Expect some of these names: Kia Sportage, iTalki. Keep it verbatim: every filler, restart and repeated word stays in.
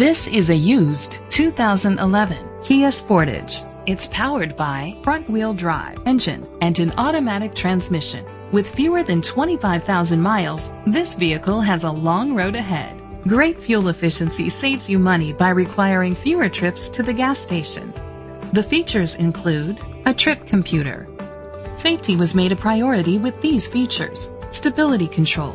This is a used two thousand eleven Kia Sportage. It's powered by front-wheel drive engine and an automatic transmission. With fewer than twenty-five thousand miles, this vehicle has a long road ahead. Great fuel efficiency saves you money by requiring fewer trips to the gas station. The features include a trip computer. Safety was made a priority with these features: stability control.